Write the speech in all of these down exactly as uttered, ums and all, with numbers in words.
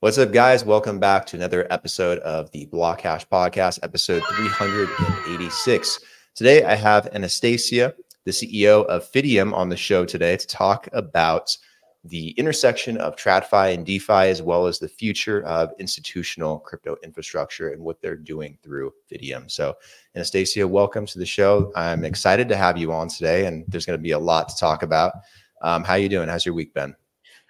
What's up, guys? Welcome back to another episode of the BlockHash Podcast, episode three hundred eighty-six. Today, I have Anastasija, the C E O of Fideum, on the show today to talk about the intersection of TradFi and DeFi, as well as the future of institutional crypto infrastructure and what they're doing through Fideum. So, Anastasija, welcome to the show. I'm excited to have you on today, and there's going to be a lot to talk about. Um, how you doing? How's your week been?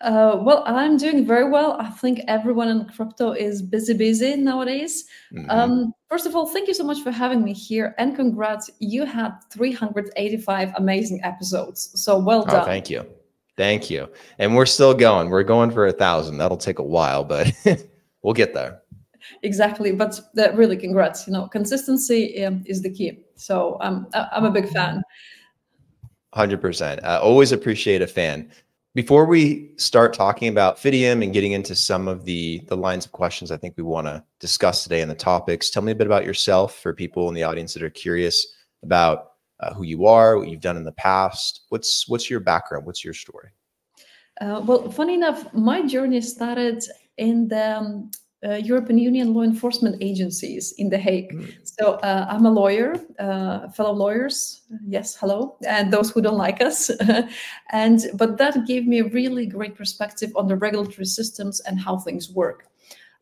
Uh, well, I'm doing very well. I think everyone in crypto is busy, busy nowadays. Mm-hmm. Um, first of all, thank you so much for having me here, and congrats. You had three hundred eighty-five amazing episodes. So well done. Oh, thank you. Thank you. And we're still going. We're going for a thousand. That'll take a while, but we'll get there. Exactly. But uh, really, congrats. You know, consistency um, is the key. So um, I'm a big fan. one hundred percent. I always appreciate a fan. Before we start talking about Fideum and getting into some of the, the lines of questions I think we want to discuss today and the topics, tell me a bit about yourself for people in the audience that are curious about uh, who you are, what you've done in the past. What's, what's your background? What's your story? Uh, well, funny enough, my journey started in the um, uh, European Union law enforcement agencies in The Hague. Mm. So uh, I'm a lawyer, uh, fellow lawyers. Yes, hello, and those who don't like us. and But that gave me a really great perspective on the regulatory systems and how things work.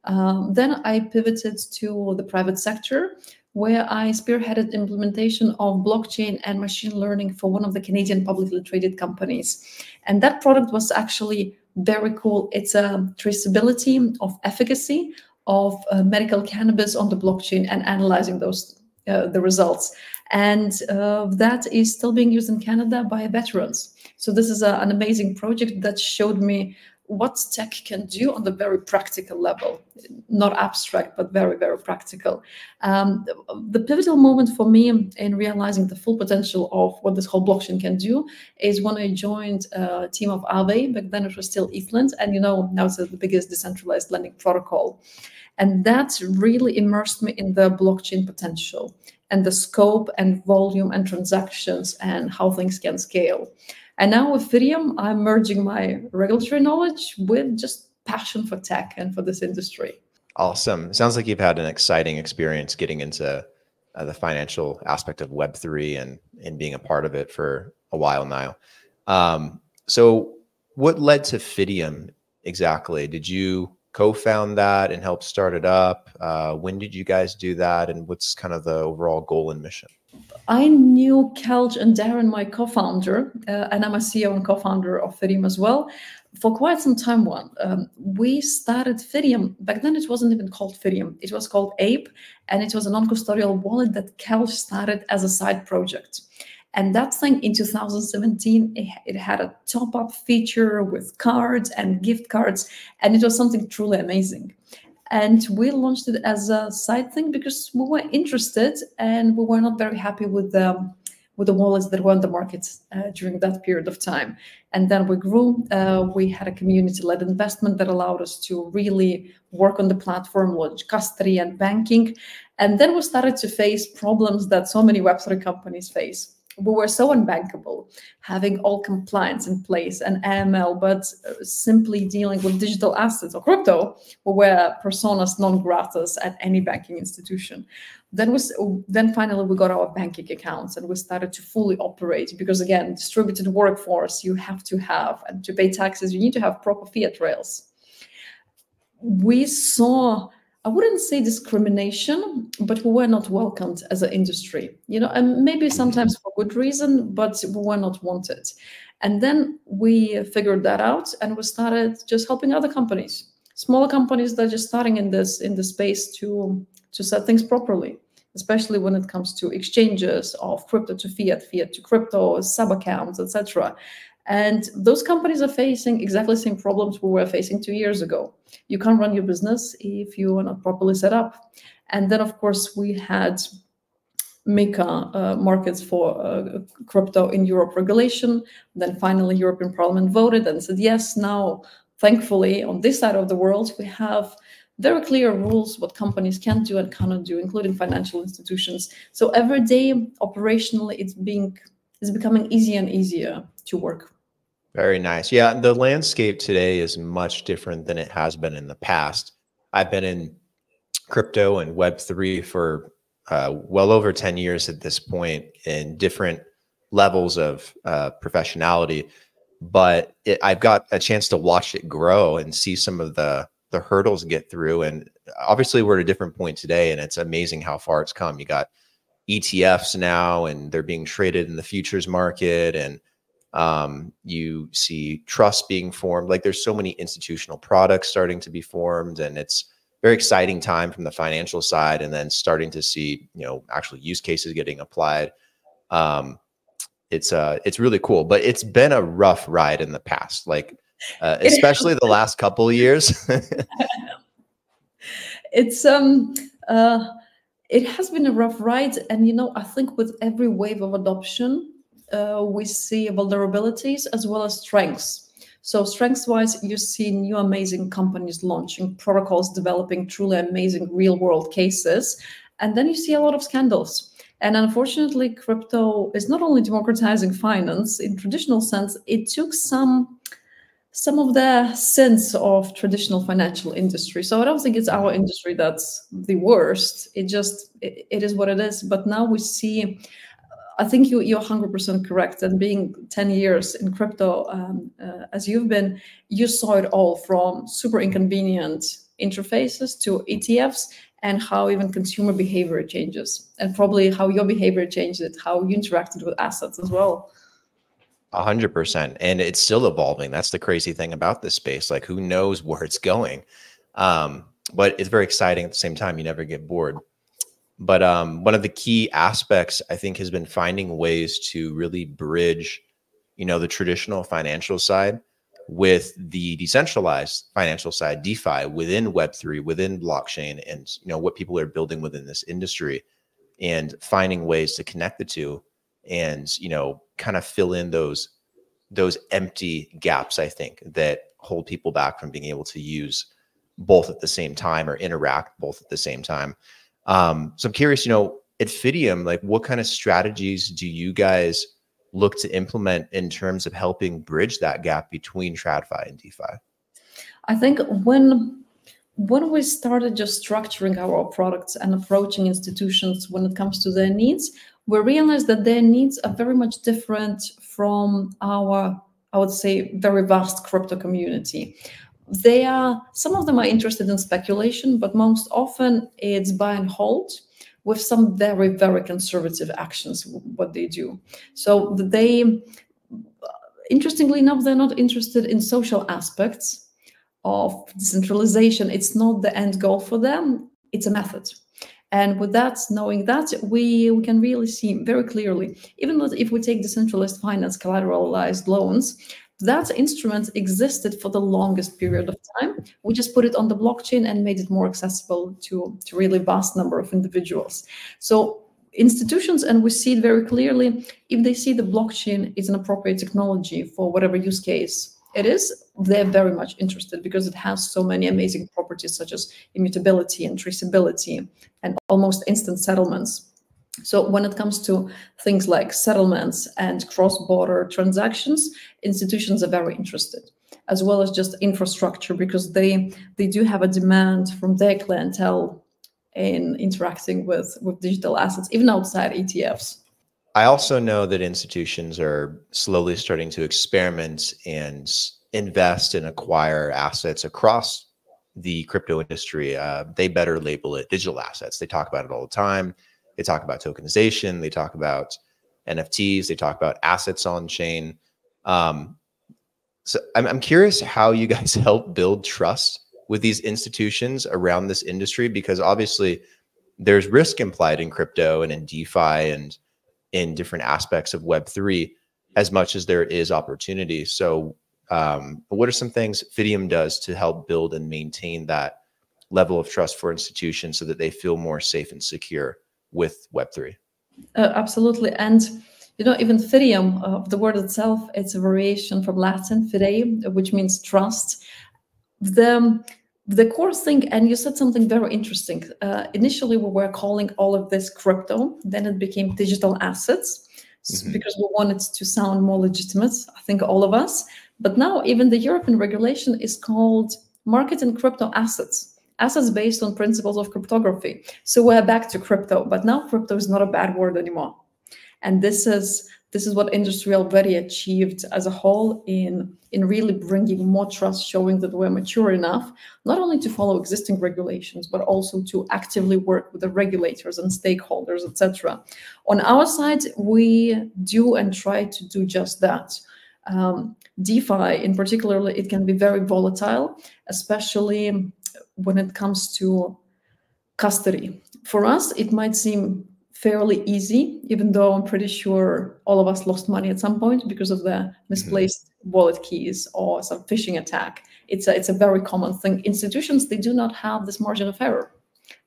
Um, then I pivoted to the private sector, where I spearheaded implementation of blockchain and machine learning for one of the Canadian publicly traded companies. And that product was actually very cool. It's a traceability of efficacy of uh, medical cannabis on the blockchain and analyzing those uh, the results. And uh, that is still being used in Canada by veterans. So this is a, an amazing project that showed me what tech can do on the very practical level, not abstract, but very, very practical. Um, the pivotal moment for me in realizing the full potential of what this whole blockchain can do is when I joined a team of Aave. Back then it was still ETHLend, and you know, now it's the biggest decentralized lending protocol. And that really immersed me in the blockchain potential and the scope and volume and transactions and how things can scale. And now with Fideum, I'm merging my regulatory knowledge with just passion for tech and for this industry. Awesome. Sounds like you've had an exciting experience getting into uh, the financial aspect of Web three and, and being a part of it for a while now. Um, so what led to Fideum exactly? Did you co-found that and help start it up? Uh, when did you guys do that? And what's kind of the overall goal and mission? I knew Kelch and Darren, my co-founder, uh, and I'm a C E O and co-founder of Fideum as well, for quite some time. One, um, we started Fideum. Back then it wasn't even called Fideum. It was called Aave, and it was a non-custodial wallet that Kelch started as a side project. And that thing in two thousand seventeen, it, it had a top-up feature with cards and gift cards, and it was something truly amazing. And we launched it as a side thing because we were interested and we were not very happy with the, with the wallets that were on the market uh, during that period of time. And then we grew. Uh, we had a community-led investment that allowed us to really work on the platform, launch custody and banking. And then we started to face problems that so many Web three companies face. We were so unbankable, having all compliance in place and A M L, but simply dealing with digital assets or crypto, we were personas non gratas at any banking institution. Then, was, then finally we got our banking accounts and we started to fully operate because, again, distributed workforce, you have to have, and to pay taxes, you need to have proper fiat rails. We saw, I wouldn't say discrimination, but we were not welcomed as an industry, you know, and maybe sometimes for good reason, but we were not wanted. And then we figured that out and we started just helping other companies, smaller companies that are just starting in this in the space to, to set things properly, especially when it comes to exchanges of crypto to fiat, fiat to crypto, sub-accounts, et cetera. And those companies are facing exactly the same problems we were facing two years ago. You can't run your business if you are not properly set up. And then, of course, we had MiCA uh, markets for uh, crypto in Europe regulation. Then finally, European Parliament voted and said, yes, now, thankfully, on this side of the world, we have very clear rules what companies can do and cannot do, including financial institutions. So every day, operationally, it's being, it's becoming easier and easier to work. Very nice. Yeah, the landscape today is much different than it has been in the past. I've been in crypto and Web three for uh, well over ten years at this point in different levels of uh, professionality, but it, I've got a chance to watch it grow and see some of the, the hurdles get through. And obviously we're at a different point today, and it's amazing how far it's come. You got E T Fs now, and they're being traded in the futures market, and um, you see trusts being formed. Like, there's so many institutional products starting to be formed, and it's very exciting time from the financial side, and then starting to see, you know, actual use cases getting applied. Um, it's, uh, it's really cool, but it's been a rough ride in the past, like, uh, especially the last couple of years. It's, um, uh, it has been a rough ride. And, you know, I think with every wave of adoption, uh, we see vulnerabilities as well as strengths. So strengths-wise, you see new amazing companies launching protocols, developing truly amazing real-world cases. And then you see a lot of scandals. And unfortunately, crypto is not only democratizing finance in traditional sense, it took some, some of the sins of traditional financial industry. So I don't think it's our industry that's the worst. It just, it, it is what it is. But now we see... I think you, you're one hundred percent correct. And being ten years in crypto, um, uh, as you've been, you saw it all from super inconvenient interfaces to E T Fs, and how even consumer behavior changes, and probably how your behavior changed it, how you interacted with assets as well. one hundred percent. And it's still evolving. That's the crazy thing about this space. Like, who knows where it's going? Um, but it's very exciting at the same time. You never get bored. But um, one of the key aspects, I think, has been finding ways to really bridge, you know, the traditional financial side with the decentralized financial side, DeFi, within Web three, within blockchain, and, you know, what people are building within this industry, and finding ways to connect the two and, you know, kind of fill in those, those empty gaps, I think, that hold people back from being able to use both at the same time or interact both at the same time. Um, so I'm curious, you know, at Fideum, like, what kind of strategies do you guys look to implement in terms of helping bridge that gap between TradFi and DeFi? I think when, when we started just structuring our products and approaching institutions when it comes to their needs, we realized that their needs are very much different from our, I would say, very vast crypto community. They are, some of them are interested in speculation, but most often it's buy and hold with some very, very conservative actions, what they do. So they, interestingly enough, they're not interested in social aspects of decentralization. It's not the end goal for them. It's a method. And with that, knowing that, we, we can really see very clearly, even if we take decentralized finance, collateralized loans, that instrument existed for the longest period of time. We just put it on the blockchain and made it more accessible to, to really vast number of individuals. So institutions, and we see it very clearly, if they see the blockchain is an appropriate technology for whatever use case it is, they're very much interested because it has so many amazing properties such as immutability and traceability and almost instant settlements. So when it comes to things like settlements and cross-border transactions, institutions are very interested, as well as just infrastructure, because they, they do have a demand from their clientele in interacting with, with digital assets, even outside E T Fs. I also know that institutions are slowly starting to experiment and invest and acquire assets across the crypto industry. Uh, they better label it digital assets. They talk about it all the time. They talk about tokenization, they talk about N F Ts, they talk about assets on chain. Um, so I'm, I'm curious how you guys help build trust with these institutions around this industry, because obviously there's risk implied in crypto and in DeFi and in different aspects of Web three as much as there is opportunity. So um, what are some things Fideum does to help build and maintain that level of trust for institutions so that they feel more safe and secure with Web three? Uh, absolutely. And, you know, even Fideum, uh, the word itself, it's a variation from Latin, fide, which means trust. The, the core thing, and you said something very interesting. Uh, initially, we were calling all of this crypto. Then it became digital assets, mm-hmm. because we wanted to sound more legitimate, I think all of us. But now even the European regulation is called market in crypto assets, assets based on principles of cryptography. So we're back to crypto, but now crypto is not a bad word anymore. And this is this is what industry already achieved as a whole in, in really bringing more trust, showing that we're mature enough, not only to follow existing regulations, but also to actively work with the regulators and stakeholders, et cetera. On our side, we do and try to do just that. Um, DeFi in particular, it can be very volatile, especially when it comes to custody. For us, it might seem fairly easy, even though I'm pretty sure all of us lost money at some point because of the misplaced mm-hmm. wallet keys or some phishing attack. It's a, it's a very common thing. Institutions, they do not have this margin of error.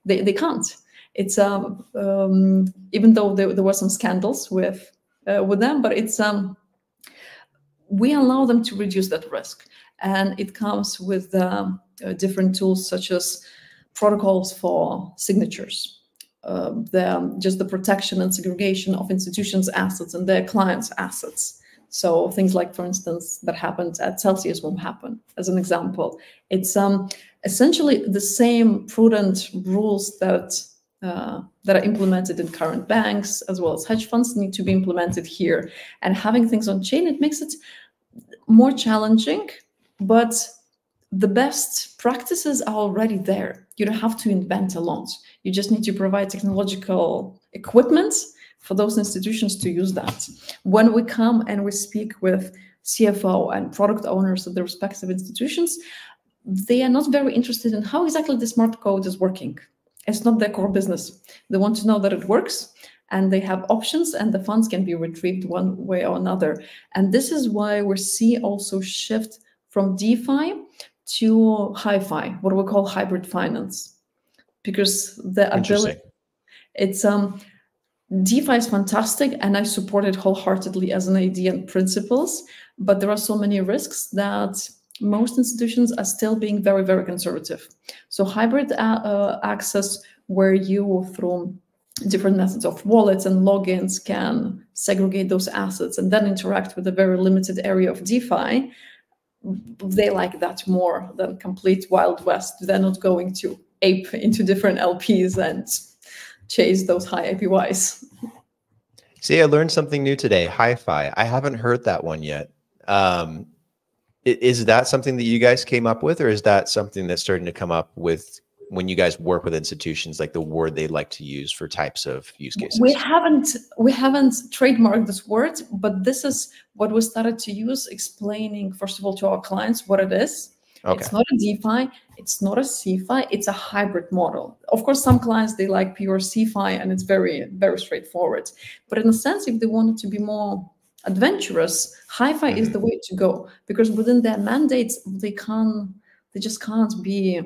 They, they can't. It's um, um, even though there, there were some scandals with, uh, with them, but it's... Um, we allow them to reduce that risk. And it comes with um, uh, different tools such as protocols for signatures, uh, the, um, just the protection and segregation of institutions' assets and their clients' assets. So things like, for instance, that happened at Celsius won't happen, as an example. It's um, essentially the same prudent rules that Uh, that are implemented in current banks as well as hedge funds need to be implemented here. And having things on chain, it makes it more challenging, but the best practices are already there. You don't have to invent a lot. You just need to provide technological equipment for those institutions to use that. When we come and we speak with C F O and product owners of the respective institutions, they are not very interested in how exactly the smart code is working. It's not their core business. They want to know that it works and they have options and the funds can be retrieved one way or another. And this is why we see also shift from DeFi to HiFi, what we call hybrid finance, because the ability, it's um, DeFi is fantastic and I support it wholeheartedly as an idea and principles, but there are so many risks that most institutions are still being very, very conservative. So hybrid uh, uh, access, where you, through different methods of wallets and logins, can segregate those assets and then interact with a very limited area of DeFi, they like that more than complete Wild West. They're not going to ape into different L Ps and chase those high A P Ys. See, I learned something new today, HiFi. I haven't heard that one yet. Um, Is that something that you guys came up with, or is that something that's starting to come up with when you guys work with institutions, like the word they like to use for types of use cases? We haven't, we haven't trademarked this word, but this is what we started to use, explaining, first of all, to our clients what it is. Okay. It's not a DeFi, it's not a CeFi, it's a hybrid model. Of course, some clients, they like pure CeFi, and it's very, very straightforward. But in a sense, if they wanted to be more adventurous, HiFi is the way to go, because within their mandates, they can't, they just can't be,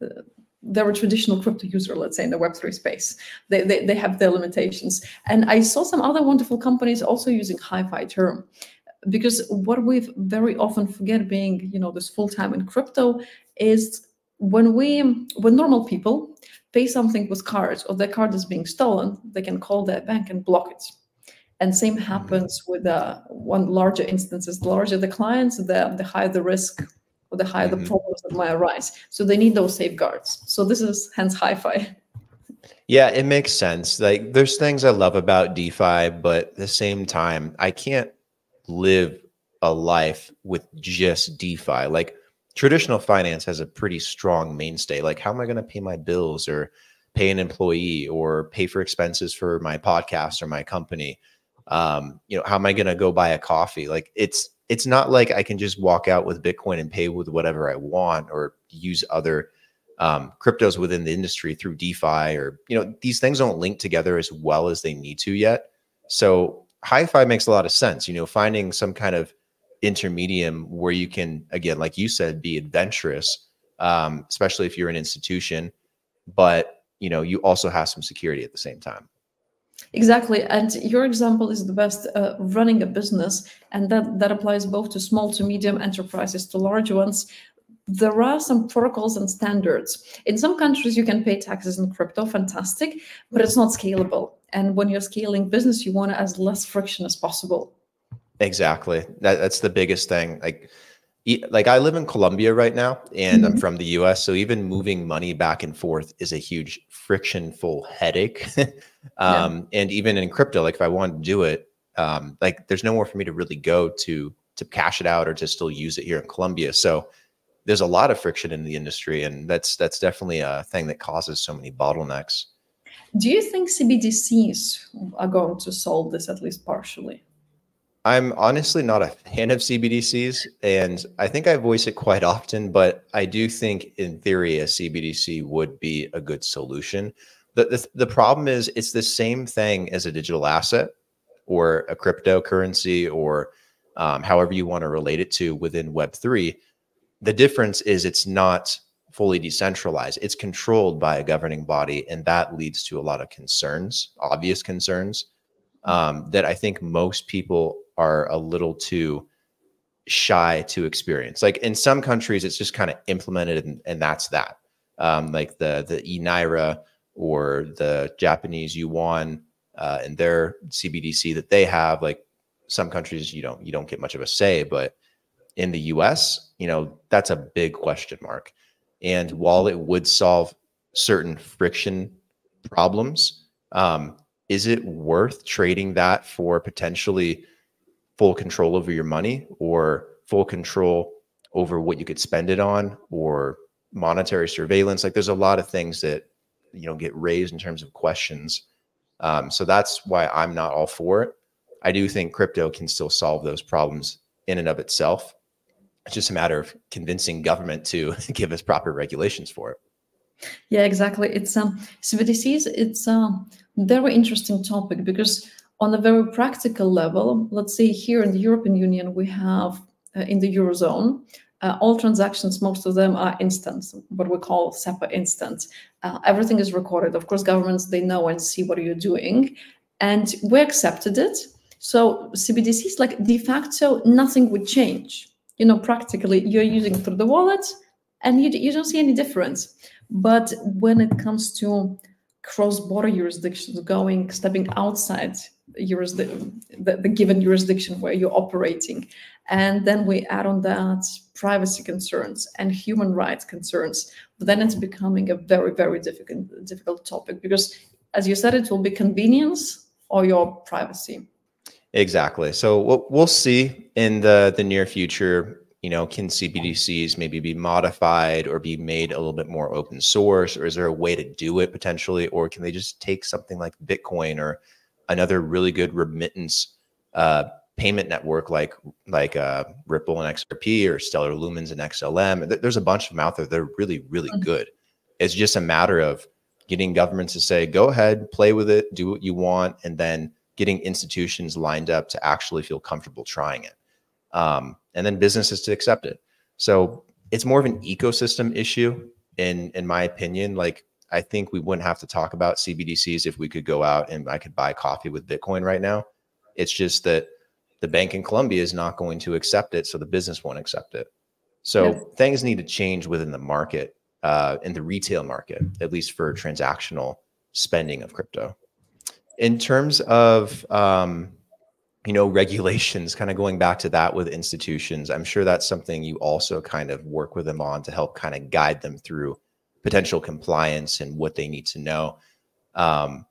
uh, they're a traditional crypto user, let's say, in the Web three space. They, they, they have their limitations. And I saw some other wonderful companies also using HiFi term, because what we very often forget, being, you know, this full time in crypto, is when we, when normal people pay something with cards or their card is being stolen, they can call their bank and block it. And same happens with uh, one larger instances. The larger the clients, the, the higher the risk or the higher mm-hmm. the problems that might arise. So they need those safeguards. So this is hence HiFi. Yeah, it makes sense. Like, there's things I love about DeFi, but at the same time, I can't live a life with just DeFi. Like, traditional finance has a pretty strong mainstay. Like, how am I going to pay my bills or pay an employee or pay for expenses for my podcast or my company? Um, you know, how am I going to go buy a coffee? Like, it's, it's not like I can just walk out with Bitcoin and pay with whatever I want, or use other, um, cryptos within the industry through DeFi, or, you know, these things don't link together as well as they need to yet. So HiFi makes a lot of sense, you know, finding some kind of intermedium where you can, again, like you said, be adventurous, um, especially if you're an institution, but, you know, you also have some security at the same time. Exactly. And your example is the best, uh, running a business. And that, that applies both to small to medium enterprises, to large ones. There are some protocols and standards. In some countries, you can pay taxes in crypto. Fantastic. But it's not scalable. And when you're scaling business, you want as less friction as possible. Exactly. That, that's the biggest thing. Like, like I live in Colombia right now, and mm-hmm. I'm from the U S, so even moving money back and forth is a huge frictionful headache. um, yeah. And even in crypto, like if I wanted to do it, um, like there's nowhere for me to really go to to cash it out or to still use it here in Colombia. So there's a lot of friction in the industry, and that's that's definitely a thing that causes so many bottlenecks. Do you think C B D Cs are going to solve this, at least partially? I'm honestly not a fan of C B D Cs, and I think I voice it quite often, but I do think in theory a C B D C would be a good solution. The, the, the problem is it's the same thing as a digital asset or a cryptocurrency or um, however you want to relate it to within Web three. The difference is it's not fully decentralized. It's controlled by a governing body, and that leads to a lot of concerns, obvious concerns, um, that I think most people are a little too shy to experience. Like in some countries, it's just kind of implemented, and, and that's that. Um, like the the e-naira or the Japanese yuan uh, and their C B D C that they have. Like some countries, you don't you don't get much of a say, but in the U S, you know, that's a big question mark. And while it would solve certain friction problems, um, is it worth trading that for potentially full control over your money or full control over what you could spend it on or monetary surveillance? Like there's a lot of things that, you know, get raised in terms of questions. Um, so that's why I'm not all for it. I do think crypto can still solve those problems in and of itself. It's just a matter of convincing government to give us proper regulations for it. Yeah, exactly. It's um, C B D Cs, it's a um, very interesting topic because on a very practical level, let's say here in the European Union, we have uh, in the Eurozone, uh, all transactions, most of them are instant, what we call SEPA instant. Uh, everything is recorded. Of course, governments, they know and see what you're doing. And we accepted it. So C B D Cs, like de facto, nothing would change. You know, practically you're using through the wallet and you, you don't see any difference. But when it comes to cross-border jurisdictions, going, stepping outside the, the, the given jurisdiction where you're operating, and then we add on that privacy concerns and human rights concerns, but then it's becoming a very, very difficult, difficult topic because, as you said, it will be convenience or your privacy. Exactly. So what we'll see in the, the near future, you know, can C B D Cs maybe be modified or be made a little bit more open source, or is there a way to do it potentially, or can they just take something like Bitcoin or another really good remittance uh, payment network like like uh, Ripple and X R P or Stellar Lumens and X L M? There's a bunch of them out there. They're really, really good. It's just a matter of getting governments to say, go ahead, play with it, do what you want, and then getting institutions lined up to actually feel comfortable trying it. Um, and then businesses to accept it. So it's more of an ecosystem issue in, in my opinion. Like I think we wouldn't have to talk about C B D Cs if we could go out and I could buy coffee with Bitcoin right now. It's just that the bank in Colombia is not going to accept it. So the business won't accept it. So yeah. Things need to change within the market, uh, in the retail market, at least for transactional spending of crypto. In terms of, um, you know, regulations, kind of going back to that with institutions, I'm sure that's something you also kind of work with them on to help kind of guide them through potential compliance and what they need to know. Um,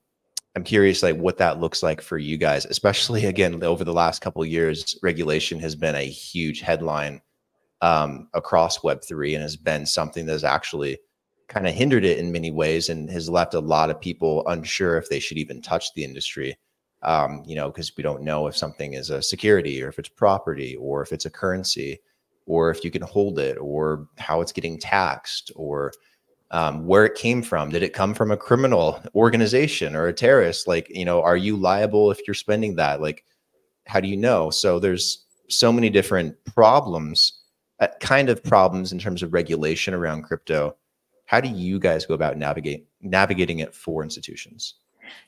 I'm curious, like what that looks like for you guys, especially again, over the last couple of years, regulation has been a huge headline um, across Web three and has been something that has actually kind of hindered it in many ways and has left a lot of people unsure if they should even touch the industry. Um, you know, because we don't know if something is a security or if it's property or if it's a currency or if you can hold it or how it's getting taxed or um, where it came from. Did it come from a criminal organization or a terrorist? Like, you know, are you liable if you're spending that? Like, how do you know? So there's so many different problems, uh, kind of problems in terms of regulation around crypto. How do you guys go about navigate, navigating it for institutions?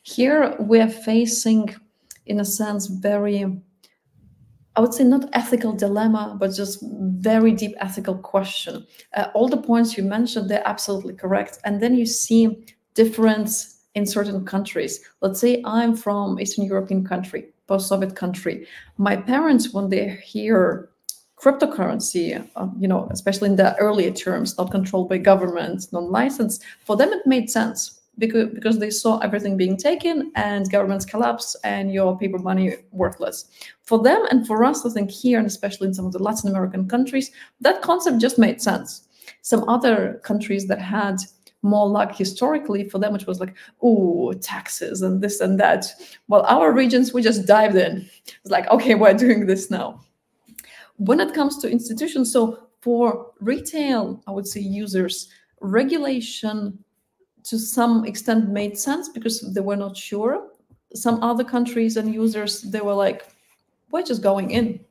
Here we're facing, in a sense, very, I would say not ethical dilemma, but just very deep ethical question. Uh, all the points you mentioned, they're absolutely correct. And then you see difference in certain countries. Let's say I'm from Eastern European country. post-Soviet country. My parents, when they hear cryptocurrency, uh, you know, especially in the earlier terms, not controlled by government, non-licensed, for them it made sense because, because they saw everything being taken and governments collapse and your paper money worthless. For them and for us, I think here, and especially in some of the Latin American countries, that concept just made sense. Some other countries that had more luck historically, for them, which was like, ooh, taxes and this and that. Well, our regions, we just dived in. It's like, okay, we're doing this now. When it comes to institutions, so for retail, I would say users, regulation to some extent made sense because they were not sure. Some other countries and users, they were like, we're just going in.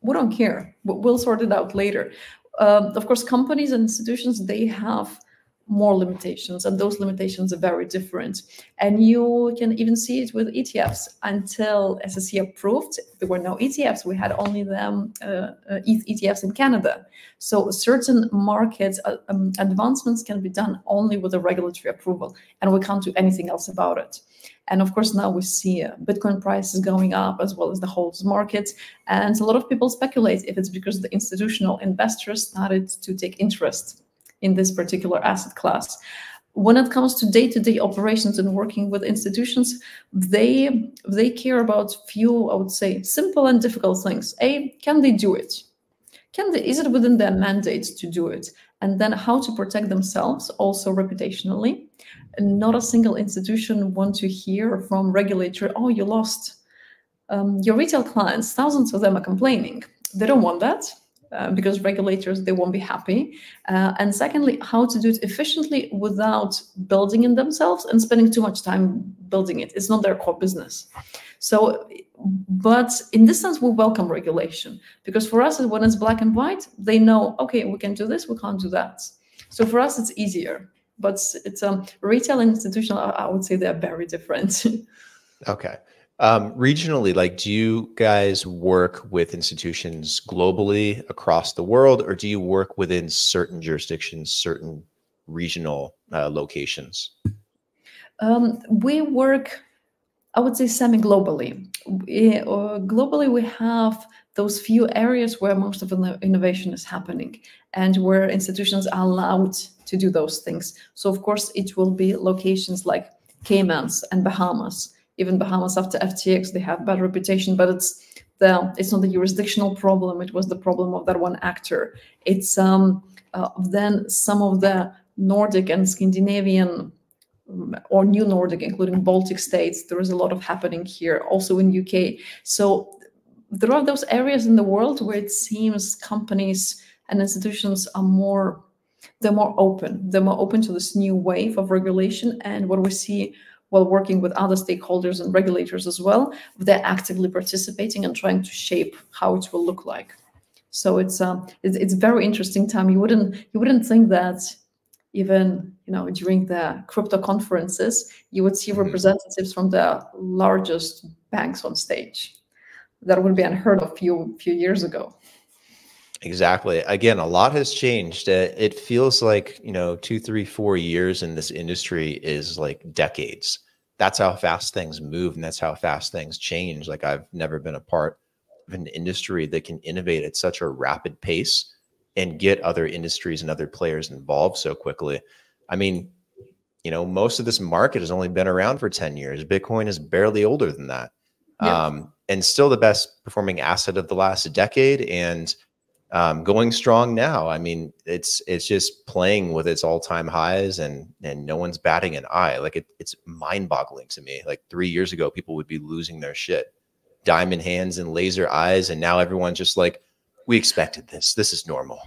We don't care. We'll sort it out later. Um, of course, companies and institutions, they have more limitations, and those limitations are very different. And you can even see it with E T Fs. Until S E C approved, there were no E T Fs. We had only them uh, E T Fs in Canada. So certain market uh, um, advancements can be done only with a regulatory approval, and we can't do anything else about it. And of course, now we see uh, Bitcoin prices going up as well as the whole market. And a lot of people speculate if it's because the institutional investors started to take interest in this particular asset class. When it comes to day-to-day operations and working with institutions, they they care about few, I would say, simple and difficult things. A, can they do it? Can they, is it within their mandate to do it? And then how to protect themselves also reputationally. Not a single institution wants to hear from regulator, oh, you lost. Um, your retail clients, thousands of them are complaining. They don't want that. Uh, because regulators, they won't be happy. Uh, and secondly, how to do it efficiently without building in themselves and spending too much time building it. It's not their core business. So, but in this sense, we welcome regulation because for us, when it's black and white, they know, okay, we can do this, we can't do that. So for us, it's easier, but it's um, retail and institutional, I would say they're very different. Okay. Um, regionally, like, do you guys work with institutions globally across the world, or do you work within certain jurisdictions, certain regional uh, locations? Um, we work, I would say, semi-globally. We, uh, globally, we have those few areas where most of the innovation is happening and where institutions are allowed to do those things. So, of course, it will be locations like Caymans and Bahamas. Even Bahamas after F T X, they have bad reputation, but it's the it's not the jurisdictional problem. It was the problem of that one actor. It's um uh, then some of the Nordic and Scandinavian or new Nordic, including Baltic states. There is a lot of happening here, also in U K. So there are those areas in the world where it seems companies and institutions are more they're more open. They're more open to this new wave of regulation and what we see. While working with other stakeholders and regulators as well, they're actively participating and trying to shape how it will look like. So it's um, it's, it's very interesting time. You wouldn't you wouldn't think that even you know during the crypto conferences you would see representatives from the largest banks on stage. That would be unheard of few few years ago. Exactly. Again, a lot has changed. Uh, it feels like, you know, two, three, four years in this industry is like decades. That's how fast things move. And that's how fast things change. Like, I've never been a part of an industry that can innovate at such a rapid pace and get other industries and other players involved so quickly. I mean, you know, most of this market has only been around for ten years. Bitcoin is barely older than that. Yeah. Um, and still the best performing asset of the last decade. And Um, going strong now. I mean, it's it's just playing with its all-time highs, and and no one's batting an eye. Like, it, it's mind-boggling to me. Like, three years ago, people would be losing their shit, diamond hands and laser eyes, and now everyone's just like, we expected this. This is normal.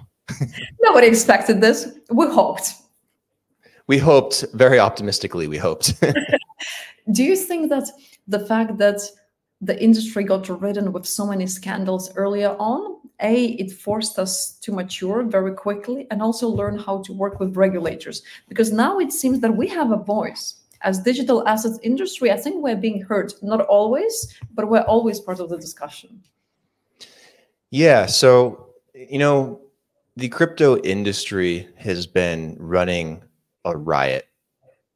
Nobody expected this. We hoped. We hoped very optimistically. We hoped. Do you think that the fact that the industry got ridden with so many scandals earlier on, A, it forced us to mature very quickly and also learn how to work with regulators? Because now it seems that we have a voice. As digital assets industry, I think we're being heard. Not always, but we're always part of the discussion. Yeah, so, you know, the crypto industry has been running a riot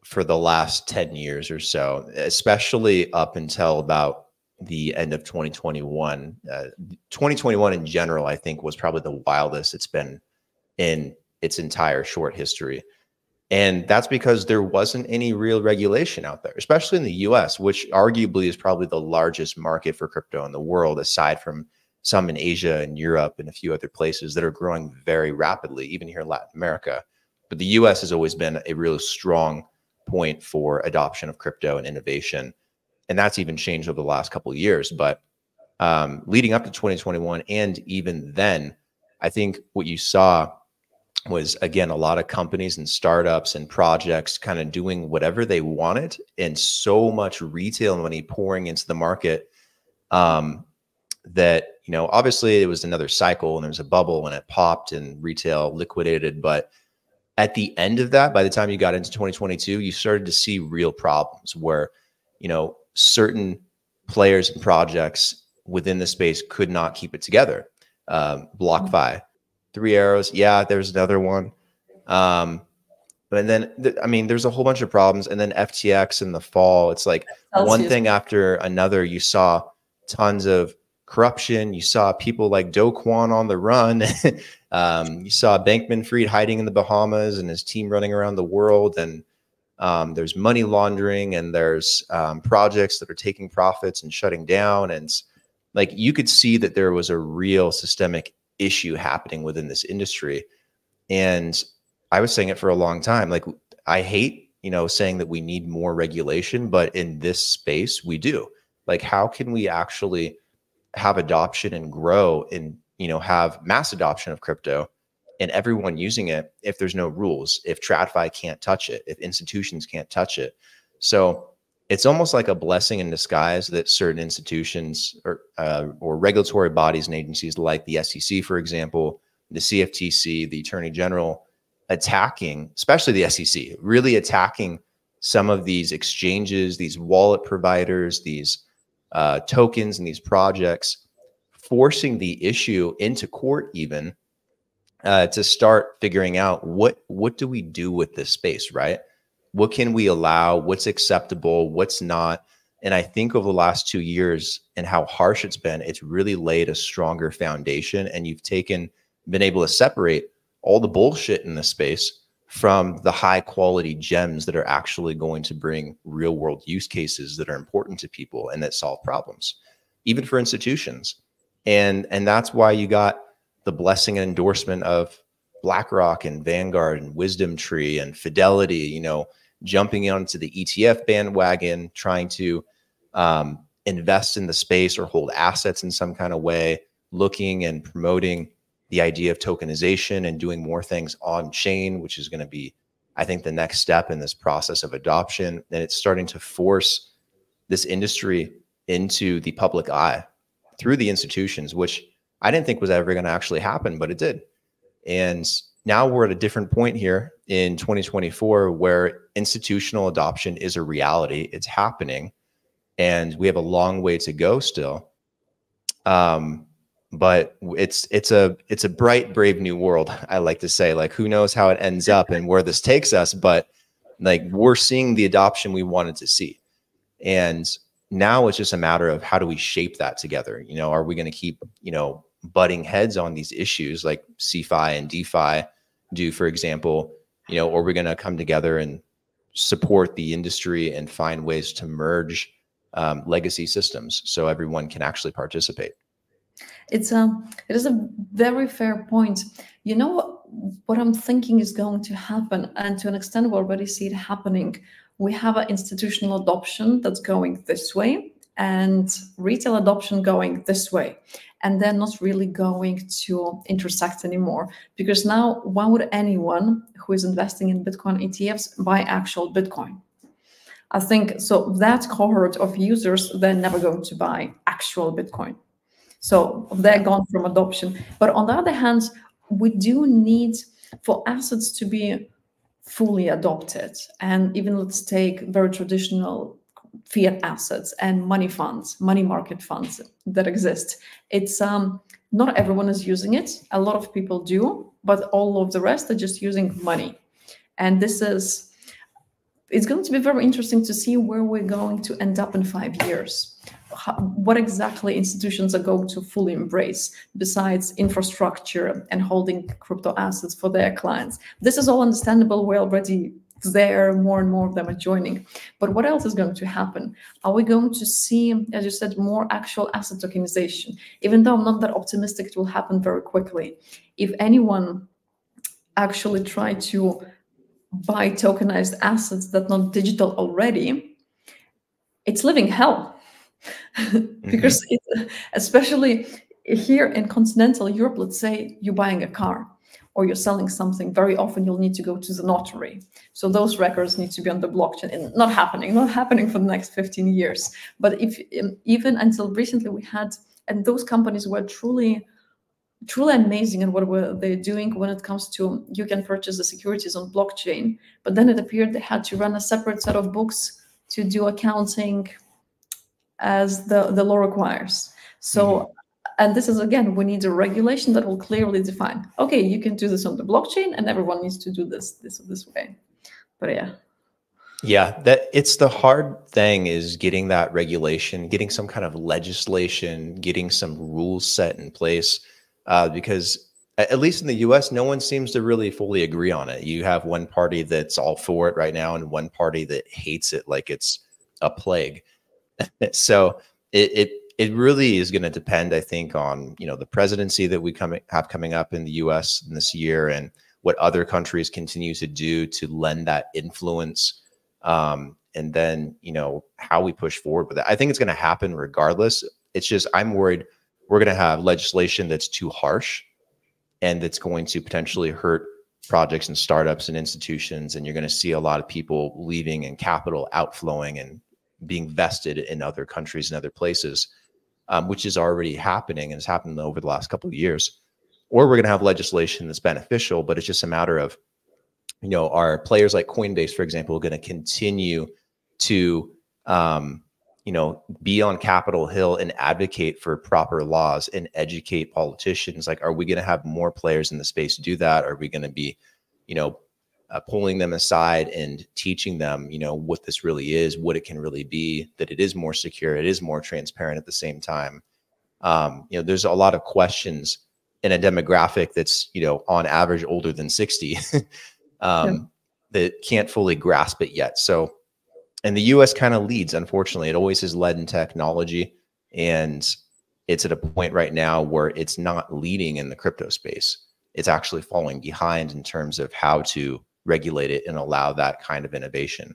for the last ten years or so, especially up until about the end of twenty twenty-one. Uh, twenty twenty-one in general, I think, was probably the wildest it's been in its entire short history. And that's because there wasn't any real regulation out there, especially in the U S, which arguably is probably the largest market for crypto in the world, aside from some in Asia and Europe and a few other places that are growing very rapidly, even here in Latin America. But the U S has always been a real strong point for adoption of crypto and innovation. And that's even changed over the last couple of years. But um, leading up to twenty twenty-one and even then, I think what you saw was, again, a lot of companies and startups and projects kind of doing whatever they wanted, and so much retail money pouring into the market um, that, you know, obviously it was another cycle and there was a bubble and it popped and retail liquidated. But at the end of that, by the time you got into twenty twenty-two, you started to see real problems where, you know, certain players and projects within the space could not keep it together. Um, BlockFi, Three Arrows. Yeah, there's another one. Um, and then, th I mean, there's a whole bunch of problems. And then F T X in the fall, it's like Celsius. One thing after another, you saw tons of corruption. You saw people like Do Kwon on the run. um, you saw Bankman-Fried hiding in the Bahamas and his team running around the world. And um, there's money laundering, and there's um, projects that are taking profits and shutting down. And like, you could see that there was a real systemic issue happening within this industry. And I was saying it for a long time, like, I hate, you know, saying that we need more regulation, but in this space we do. Like, how can we actually have adoption and grow and, you know, have mass adoption of crypto and everyone using it if there's no rules, if TradFi can't touch it, if institutions can't touch it? So it's almost like a blessing in disguise that certain institutions or, uh, or regulatory bodies and agencies like the S E C, for example, the C F T C, the Attorney General, attacking, especially the S E C, really attacking some of these exchanges, these wallet providers, these uh, tokens and these projects, forcing the issue into court even uh, to start figuring out what, what do we do with this space, right? What can we allow? What's acceptable? What's not? And I think over the last two years and how harsh it's been, it's really laid a stronger foundation. And you've taken, been able to separate all the bullshit in this space from the high quality gems that are actually going to bring real world use cases that are important to people and that solve problems, even for institutions. And, and that's why you got the blessing and endorsement of BlackRock and Vanguard and Wisdom Tree and Fidelity, you know, jumping onto the E T F bandwagon, trying to um, invest in the space or hold assets in some kind of way, looking and promoting the idea of tokenization and doing more things on chain, which is going to be, I think, the next step in this process of adoption. And it's starting to force this industry into the public eye through the institutions, which I didn't think was ever going to actually happen, but it did. And now we're at a different point here in twenty twenty-four where institutional adoption is a reality. It's happening, and we have a long way to go still. Um, but it's it's a it's a bright, brave new world, I like to say. Like, who knows how it ends up and where this takes us, but like, we're seeing the adoption we wanted to see. And now it's just a matter of how do we shape that together? You know, are we going to keep, you know, butting heads on these issues like CeFi and DeFi do, for example, you know, or we're going to come together and support the industry and find ways to merge um, legacy systems so everyone can actually participate. It's a, it is a very fair point. You know, what, what I'm thinking is going to happen, and to an extent we already see it happening. We have an institutional adoption that's going this way and retail adoption going this way, and they're not really going to intersect anymore, because now why would anyone who is investing in Bitcoin E T Fs buy actual Bitcoin? I think so that cohort of users, they're never going to buy actual Bitcoin. So they're gone from adoption. But on the other hand, we do need for assets to be fully adopted. And even let's take very traditional fiat assets and money funds, money market funds that exist. It's um, not everyone is using it. A lot of people do, but all of the rest are just using money. And this is, it's going to be very interesting to see where we're going to end up in five years. how, what exactly institutions are going to fully embrace besides infrastructure and holding crypto assets for their clients. This is all understandable. We're already there. More and more of them are joining. But what else is going to happen? Are we going to see, as you said, more actual asset tokenization? Even though I'm not that optimistic, it will happen very quickly. If anyone actually tried to buy tokenized assets that are not digital already, it's living hell. Because mm-hmm. it, especially here in continental Europe, let's say you're buying a car or you're selling something, very often you'll need to go to the notary. So those records need to be on the blockchain. And not happening, not happening for the next fifteen years. But if even until recently we had, and those companies were truly truly amazing in what they're doing when it comes to, you can purchase the securities on blockchain, but then it appeared they had to run a separate set of books to do accounting as the, the law requires. So, mm-hmm. and this is, again, we need a regulation that will clearly define, okay, you can do this on the blockchain and everyone needs to do this, this, this way. But yeah. Yeah, that it's the hard thing is getting that regulation, getting some kind of legislation, getting some rules set in place. Uh, because at least in the U S, no one seems to really fully agree on it. You have one party that's all for it right now and one party that hates it like it's a plague. So it, it it really is going to depend, I think, on, you know, the presidency that we come, have coming up in the U S in this year and what other countries continue to do to lend that influence. Um, and then, you know, how we push forward with it. I think it's going to happen regardless. It's just I'm worried we're going to have legislation that's too harsh and that's going to potentially hurt projects and startups and institutions. And you're going to see a lot of people leaving and capital outflowing and being vested in other countries and other places, um, which is already happening and has happened over the last couple of years. Or we're going to have legislation that's beneficial, but it's just a matter of, you know, are players like Coinbase, for example, are going to continue to, um, you know, be on Capitol Hill and advocate for proper laws and educate politicians. Like, are we going to have more players in the space do that? Are we going to be, you know, uh, pulling them aside and teaching them, you know, what this really is, what it can really be, that it is more secure, it is more transparent at the same time. Um, you know, there's a lot of questions in a demographic that's, you know, on average older than sixty um, yeah. that can't fully grasp it yet. So, and the U S kind of leads, unfortunately. It always has led in technology, and it's at a point right now where it's not leading in the crypto space. It's actually falling behind in terms of how to regulate it and allow that kind of innovation.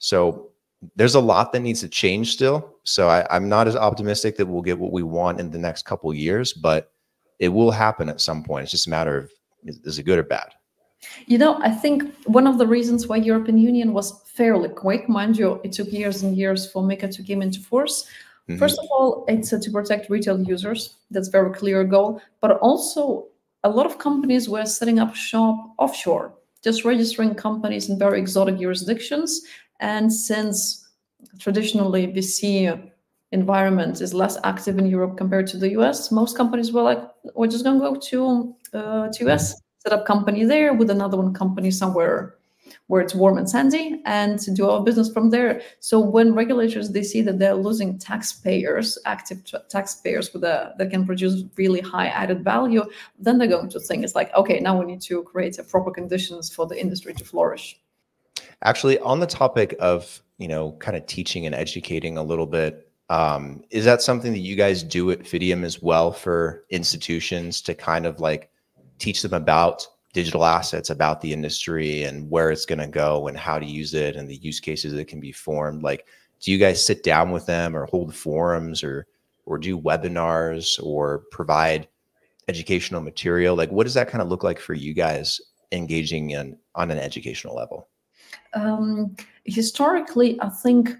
So there's a lot that needs to change still. So I, I'm not as optimistic that we'll get what we want in the next couple of years, but it will happen at some point. It's just a matter of, is, is it good or bad? You know, I think one of the reasons why European Union was fairly quick, mind you, it took years and years for MiCA to come into force. Mm-hmm. First of all, it's uh, to protect retail users. That's a very clear goal. But also, a lot of companies were setting up shop offshore, just registering companies in very exotic jurisdictions. And since traditionally V C environment is less active in Europe compared to the U S, most companies were like, we're just going to go to uh, to U S. Mm-hmm. Set up company there with another one company somewhere where it's warm and sandy and to do our business from there. So when regulators, they see that they're losing taxpayers, active taxpayers with a, that can produce really high added value, then they're going to think it's like, okay, now we need to create a proper conditions for the industry to flourish. Actually, on the topic of, you know, kind of teaching and educating a little bit, um, is that something that you guys do at Fideum as well for institutions to kind of like teach them about digital assets, about the industry and where it's going to go and how to use it and the use cases that can be formed? Like, do you guys sit down with them or hold forums or, or do webinars or provide educational material? Like, what does that kind of look like for you guys engaging in on an educational level? Um, historically, I think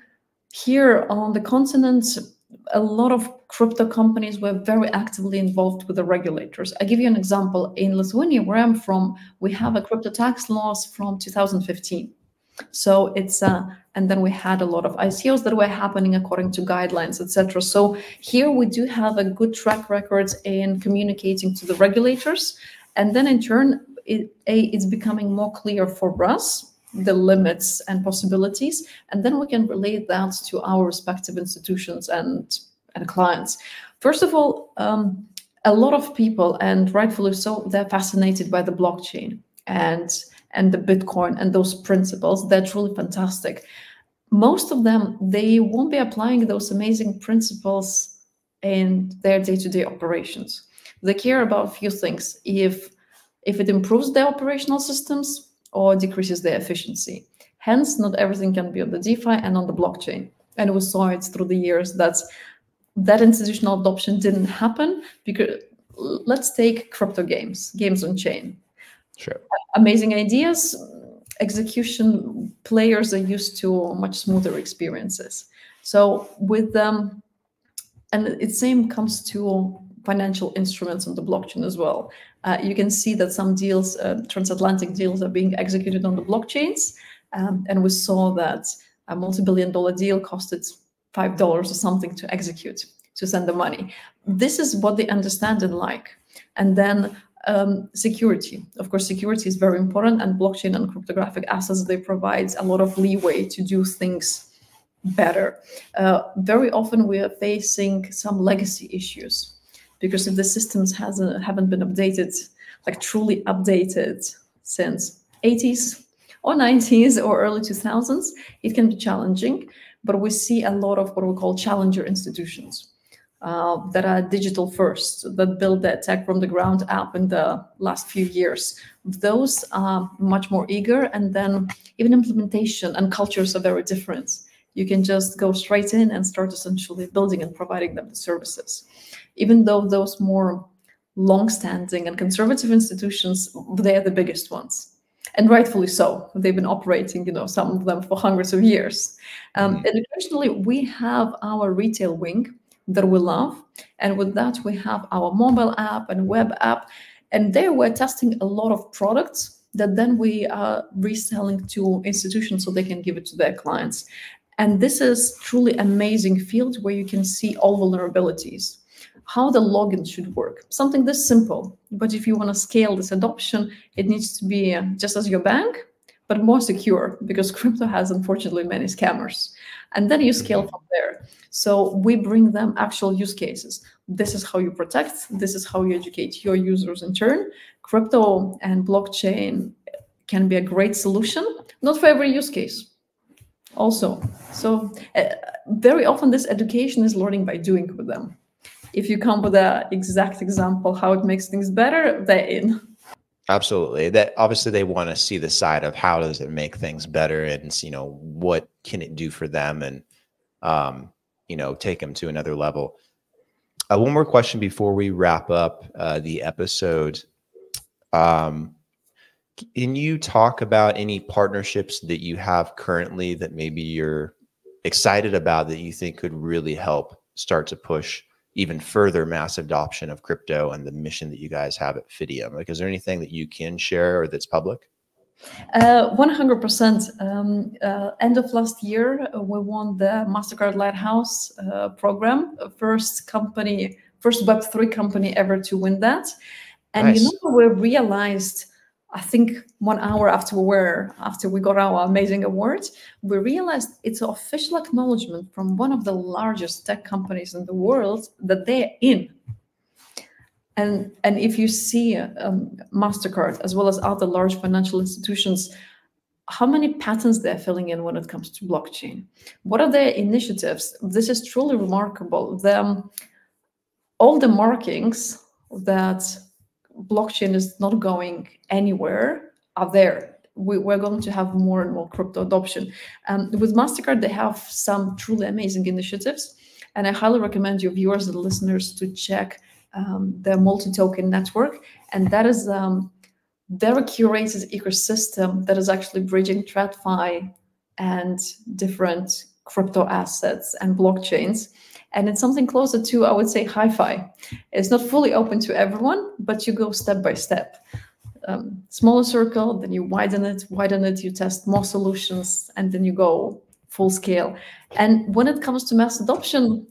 here on the continent, a lot of crypto companies were very actively involved with the regulators. I give you an example. In Lithuania, where I'm from, we have a crypto tax laws from two thousand fifteen. So it's, uh, and then we had a lot of I C Os that were happening according to guidelines, et cetera. So here we do have a good track record in communicating to the regulators. And then in turn, it, a, it's becoming more clear for us the limits and possibilities, and then we can relate that to our respective institutions and and clients. First of all, um, a lot of people, and rightfully so, they're fascinated by the blockchain and and the Bitcoin and those principles. They're truly fantastic. Most of them, they won't be applying those amazing principles in their day-to-day operations. They care about a few things. If, if it improves their operational systems or decreases their efficiency. Hence, not everything can be on the DeFi and on the blockchain. And we saw it through the years that that institutional adoption didn't happen because, let's take crypto games, games on chain. Sure. Amazing ideas, execution, players are used to much smoother experiences. So with them, um, and it same comes to financial instruments on the blockchain as well. Uh, you can see that some deals, uh, transatlantic deals, are being executed on the blockchains. Um, and we saw that a multi-billion dollar deal costed five dollars or something to execute, to send the money. This is what they understand and like. And then um, security. Of course, security is very important, and blockchain and cryptographic assets, they provide a lot of leeway to do things better. Uh, very often we are facing some legacy issues, because if the systems hasn't, haven't been updated, like truly updated since eighties or nineties or early two thousands, it can be challenging. But we see a lot of what we call challenger institutions uh, that are digital first, that build their tech from the ground up in the last few years. Those are much more eager, and then even implementation and cultures are very different. You can just go straight in and start essentially building and providing them the services. Even though those more long-standing and conservative institutions, they are the biggest ones. And rightfully so. They've been operating, you know, some of them for hundreds of years. Um, and additionally, we have our retail wing that we love. And with that, we have our mobile app and web app. And there we're testing a lot of products that then we are reselling to institutions so they can give it to their clients. And this is truly amazing field where you can see all vulnerabilities, how the login should work, something this simple. But if you want to scale this adoption, it needs to be just as your bank, but more secure, because crypto has, unfortunately, many scammers. And then you scale from there. So we bring them actual use cases. This is how you protect. This is how you educate your users in turn. Crypto and blockchain can be a great solution, not for every use case. Also, so uh, very often this education is learning by doing with them. If you come with an exact example how it makes things better, they're in. Absolutely. That obviously they want to see the side of how does it make things better, and you know, what can it do for them, and um, you know, take them to another level. Uh, one more question before we wrap up uh, the episode. Um, Can you talk about any partnerships that you have currently that maybe you're excited about that you think could really help start to push even further mass adoption of crypto and the mission that you guys have at Fideum? Like, is there anything that you can share or that's public? Uh, one hundred percent. Um, uh, end of last year, uh, we won the MasterCard Lighthouse uh, program, first company, first Web three company ever to win that. And nice. You know, we realized, I think one hour after we were, after we got our amazing award, we realized it's an official acknowledgement from one of the largest tech companies in the world that they're in. And, and if you see um, MasterCard, as well as other large financial institutions, how many patents they're filling in when it comes to blockchain? What are their initiatives? This is truly remarkable. The, all the markings that blockchain is not going anywhere are there. We, we're going to have more and more crypto adoption. Um, with MasterCard, they have some truly amazing initiatives. And I highly recommend your viewers and listeners to check um, their multi-token network. And that is um, their curated ecosystem that is actually bridging TradFi and different crypto assets and blockchains. And it's something closer to, I would say, HiFi. It's not fully open to everyone, but you go step by step. Um, smaller circle, then you widen it, widen it, you test more solutions, and then you go full scale. And when it comes to mass adoption,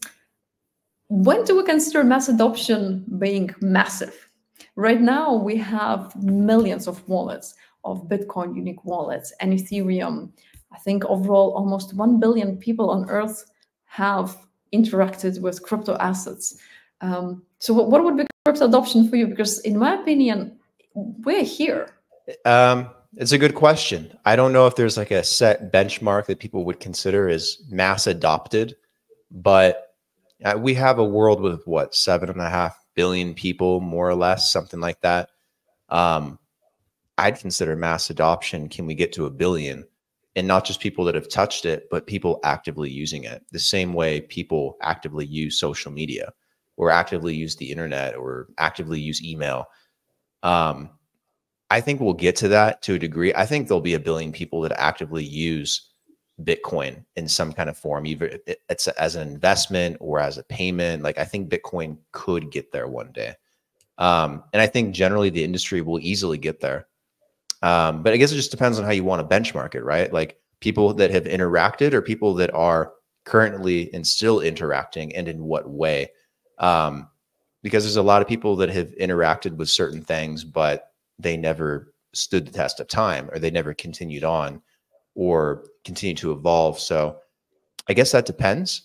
when do we consider mass adoption being massive? Right now, we have millions of wallets, of Bitcoin unique wallets and Ethereum. I think overall, almost one billion people on Earth have interacted with crypto assets. Um, so what, what would be crypto adoption for you? Because in my opinion, we're here. Um, it's a good question. I don't know if there's like a set benchmark that people would consider as mass adopted, but we have a world with what, seven and a half billion people, more or less, something like that. Um, I'd consider mass adoption. Can we get to a billion? And not just people that have touched it, but people actively using it. The same way people actively use social media or actively use the internet or actively use email. Um, I think we'll get to that to a degree. I think there'll be a billion people that actively use Bitcoin in some kind of form, either it's as an investment or as a payment. Like I think Bitcoin could get there one day. Um, and I think generally the industry will easily get there. Um, but I guess it just depends on how you want to benchmark it, right? Like people that have interacted or people that are currently and still interacting, and in what way? Um, because there's a lot of people that have interacted with certain things, but they never stood the test of time, or they never continued on or continued to evolve. So I guess that depends,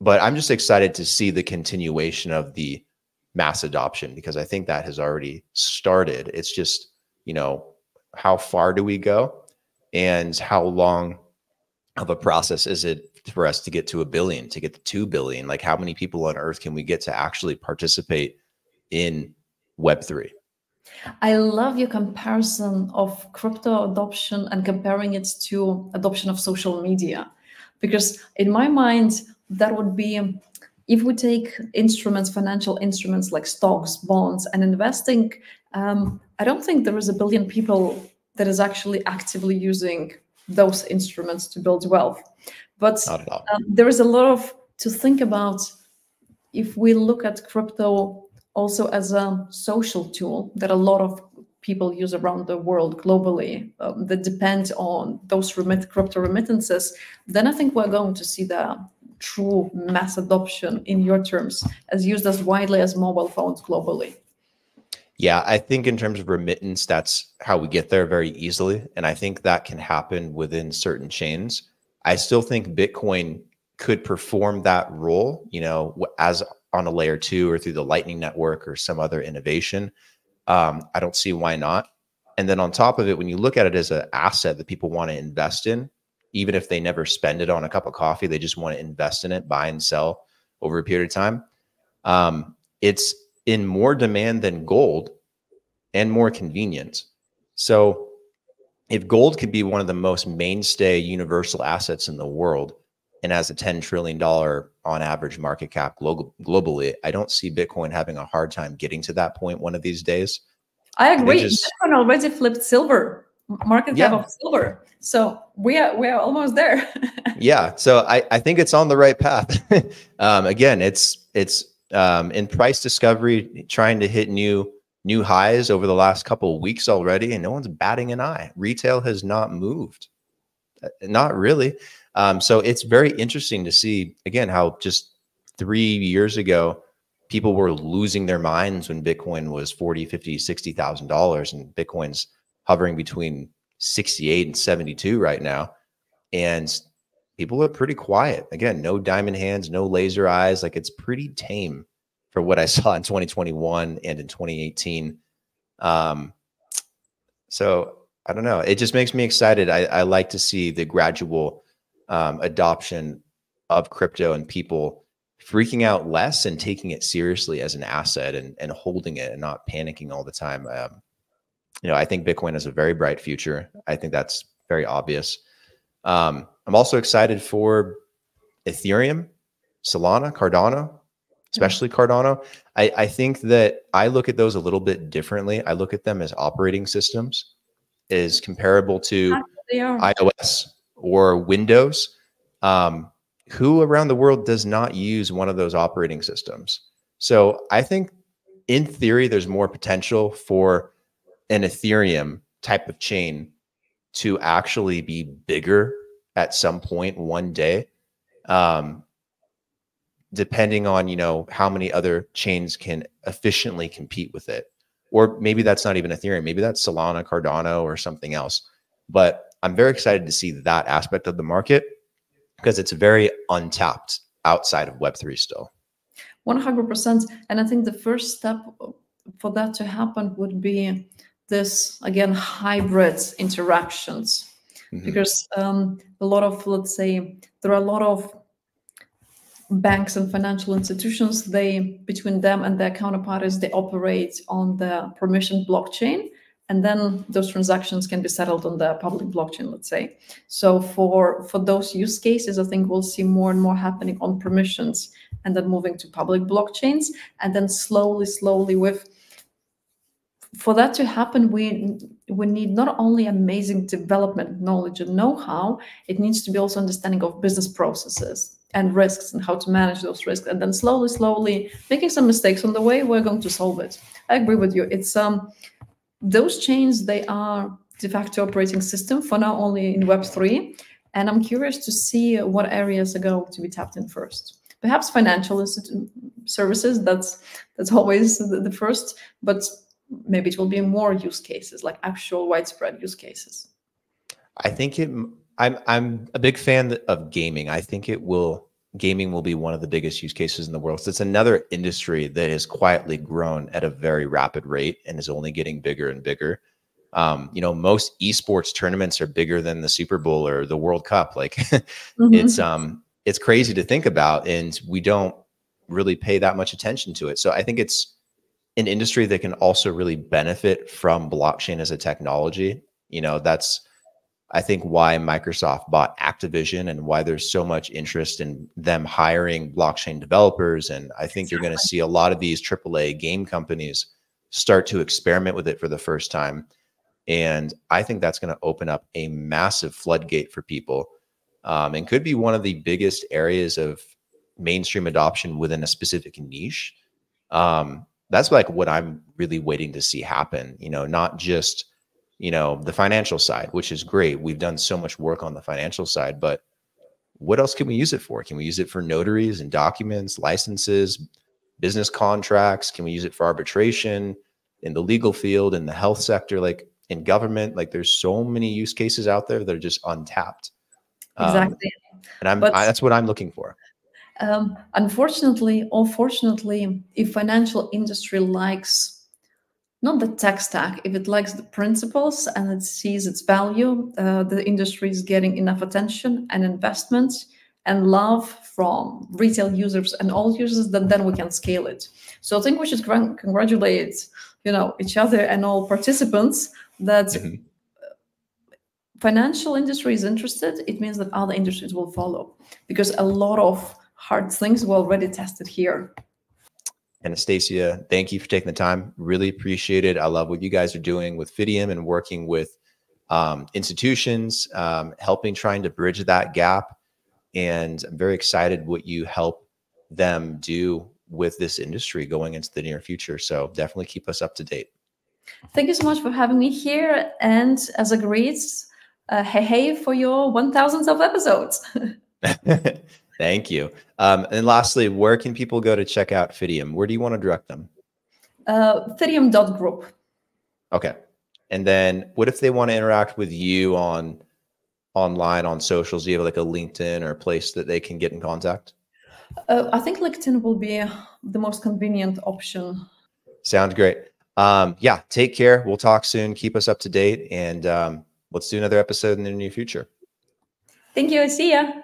but I'm just excited to see the continuation of the mass adoption, because I think that has already started. It's just, you know, how far do we go and how long of a process is it for us to get to a billion, to get to two billion? Like how many people on earth can we get to actually participate in Web three? I love your comparison of crypto adoption and comparing it to adoption of social media, because in my mind, that would be, if we take instruments, financial instruments like stocks, bonds, and investing, um, I don't think there is a billion people that is actually actively using those instruments to build wealth. But um, there is a lot of to think about if we look at crypto also as a social tool that a lot of people use around the world globally, um, that depend on those remit crypto remittances, then I think we're going to see the true mass adoption in your terms as used as widely as mobile phones globally. Yeah, I think in terms of remittance, that's how we get there very easily. And I think that can happen within certain chains. I still think Bitcoin could perform that role, you know, as on a layer two or through the Lightning Network or some other innovation. Um, I don't see why not. And then on top of it, when you look at it as an asset that people want to invest in, even if they never spend it on a cup of coffee, they just want to invest in it, buy and sell over a period of time. Um, it's in more demand than gold and more convenient. So if gold could be one of the most mainstay universal assets in the world and has a ten trillion dollar on average market cap glo globally, I don't see Bitcoin having a hard time getting to that point one of these days. I agree. Just, Bitcoin already flipped silver, market cap yeah. of silver. So we are, we are almost there. Yeah. So I, I think it's on the right path. um, again, it's, it's, Um, in price discovery, trying to hit new new highs over the last couple of weeks already, and no one's batting an eye. Retail has not moved, not really. Um, so it's very interesting to see, again, how just three years ago, people were losing their minds when Bitcoin was forty, fifty, sixty thousand dollars, and Bitcoin's hovering between sixty-eight and seventy-two right now. And people are pretty quiet. Again, no diamond hands, no laser eyes. Like it's pretty tame for what I saw in twenty twenty-one and in twenty eighteen. Um, so I don't know. It just makes me excited. I, I like to see the gradual um, adoption of crypto and people freaking out less and taking it seriously as an asset and, and holding it and not panicking all the time. Um, you know, I think Bitcoin has a very bright future. I think that's very obvious. Um, I'm also excited for Ethereum, Solana, Cardano, especially Cardano. I, I think that I look at those a little bit differently. I look at them as operating systems, is comparable to iOS or Windows. Um, who around the world does not use one of those operating systems? So I think in theory, there's more potential for an Ethereum type of chain to actually be bigger at some point one day, um, depending on, you know, how many other chains can efficiently compete with it. Or maybe that's not even Ethereum, maybe that's Solana, Cardano, or something else. But I'm very excited to see that aspect of the market because it's very untapped. outside of Web three still. one hundred percent. And I think the first step for that to happen would be this, again, hybrid interactions. Mm-hmm. Because um, a lot of, let's say, there are a lot of banks and financial institutions, they, between them and their counterparties, they operate on the permissioned blockchain. And then those transactions can be settled on the public blockchain, let's say. So for, for those use cases, I think we'll see more and more happening on permissions and then moving to public blockchains. And then slowly, slowly with, for that to happen, we, we need not only amazing development knowledge and know-how, it needs to be also understanding of business processes and risks and how to manage those risks. And then slowly, slowly, making some mistakes on the way, we're going to solve it. I agree with you. It's um. Those chains, they are de facto operating system for now only in Web three. And I'm curious to see what areas are going to be tapped in first. Perhaps financial services, that's that's always the, the first, but maybe it will be more use cases, like actual widespread use cases. I think it, I'm, I'm a big fan of gaming. I think it will, gaming will be one of the biggest use cases in the world. So it's another industry that has quietly grown at a very rapid rate and is only getting bigger and bigger. Um, you know, most esports tournaments are bigger than the Super Bowl or the World Cup. Like mm-hmm. it's, um, it's crazy to think about, and we don't really pay that much attention to it. So I think it's an industry that can also really benefit from blockchain as a technology. You know, that's, I think, why Microsoft bought Activision and why there's so much interest in them hiring blockchain developers. And I think exactly. You're going to see a lot of these triple A game companies start to experiment with it for the first time. And I think that's going to open up a massive floodgate for people, um, and could be one of the biggest areas of mainstream adoption within a specific niche. Um, that's like what I'm really waiting to see happen, you know, not just you know, the financial side, which is great. We've done so much work on the financial side, but what else can we use it for? Can we use it for notaries and documents, licenses, business contracts? Can we use it for arbitration in the legal field, in the health sector, like in government? Like there's so many use cases out there that are just untapped. Exactly. Um, and I'm, but, I, that's what I'm looking for. Um, unfortunately, or fortunately, if financial industry likes not the tech stack, if it likes the principles and it sees its value, uh, the industry is getting enough attention and investment and love from retail users and all users, that then we can scale it. So I think we should congratulate, you know, each other and all participants that mm-hmm. financial industry is interested. It means that other industries will follow, because a lot of hard things were already tested here. Anastasija, thank you for taking the time. Really appreciate it. I love what you guys are doing with Fideum and working with um, institutions, um, helping, trying to bridge that gap. And I'm very excited what you help them do with this industry going into the near future. So definitely keep us up to date. Thank you so much for having me here. And as agreed, uh, hey, hey, for your one thousandth of episodes. Thank you. Um, and lastly, where can people go to check out Fideum? Where do you want to direct them? Uh, Fideum dot group. Okay. And then what if they want to interact with you on online, on socials? Do you have like a LinkedIn or a place that they can get in contact? Uh, I think LinkedIn will be the most convenient option. Sounds great. Um, yeah, take care. We'll talk soon. Keep us up to date. And um, let's do another episode in the near future. Thank you. See ya.